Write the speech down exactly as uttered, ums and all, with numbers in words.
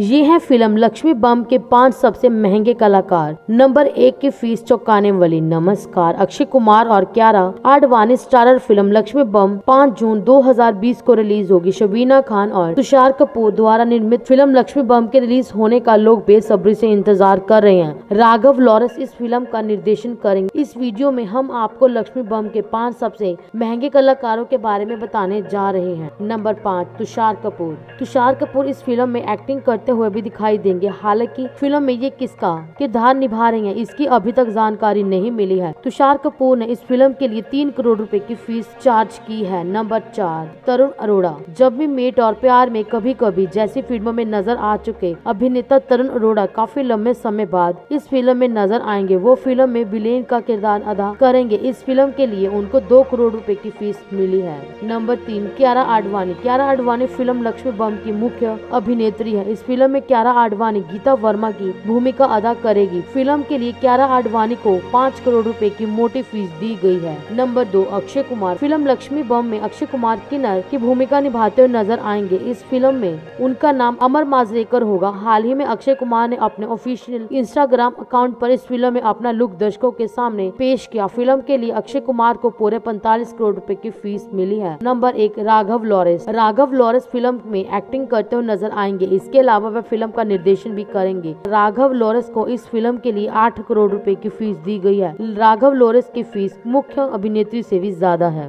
ये है फिल्म लक्ष्मी बम के पांच सबसे महंगे कलाकार। नंबर एक की फीस चौंकाने वाली। नमस्कार, अक्षय कुमार और Kiara Advani starrer film Laxmi Bomb पाँच जून दो हज़ार बीस को रिलीज होगी। शबीना खान और तुषार कपूर द्वारा निर्मित फिल्म लक्ष्मी बम के रिलीज होने का लोग बेसब्री से इंतजार कर रहे हैं। राघव लॉरेंस इस फिल्म का निर्देशन करेंगे। इस वीडियो में हम आपको लक्ष्मी बम के पाँच सबसे महंगे कलाकारों के बारे में बताने जा रहे हैं। नंबर पाँच, तुषार कपूर। तुषार कपूर इस फिल्म में एक्टिंग करते हुए भी दिखाई देंगे। हालांकि फिल्म में ये किसका किरदार निभा रहे हैं इसकी अभी तक जानकारी नहीं मिली है। तुषार कपूर ने इस फिल्म के लिए तीन करोड़ रुपए की फीस चार्ज की है। नंबर चार, तरुण अरोड़ा। जब भी मेट और प्यार में कभी कभी जैसी फिल्मों में नजर आ चुके अभिनेता तरुण अरोड़ा काफी लंबे समय बाद इस फिल्म में नजर आएंगे। वो फिल्म में विलेन का किरदार अदा करेंगे। इस फिल्म के लिए उनको दो करोड़ रुपए की फीस मिली है। नंबर तीन, कियारा आडवाणी। कियारा आडवाणी फिल्म लक्ष्मी बम की मुख्य अभिनेत्री है। इस फिल्म में कियारा आडवाणी गीता वर्मा की भूमिका अदा करेगी। फिल्म के लिए कियारा आडवाणी को पाँच करोड़ रुपए की मोटी फीस दी गई है। नंबर दो, अक्षय कुमार। फिल्म लक्ष्मी बम में अक्षय कुमार किन्नर की भूमिका निभाते हुए नजर आएंगे। इस फिल्म में उनका नाम अमर माजरेकर होगा। हाल ही में अक्षय कुमार ने अपने ऑफिशियल इंस्टाग्राम अकाउंट पर इस फिल्म में अपना लुक दर्शकों के सामने पेश किया। फिल्म के लिए अक्षय कुमार को पूरे पैंतालीस करोड़ रुपए की फीस मिली है। नंबर एक, Raghava Lawrence. Raghav Lawrence film में एक्टिंग करते हुए नजर आएंगे। इसके अलावा वह फिल्म का निर्देशन भी करेंगे। राघव लॉरेंस को इस फिल्म के लिए आठ करोड़ रुपए की फीस दी गई है। राघव लॉरेंस की फीस मुख्य अभिनेत्री से भी ज्यादा है।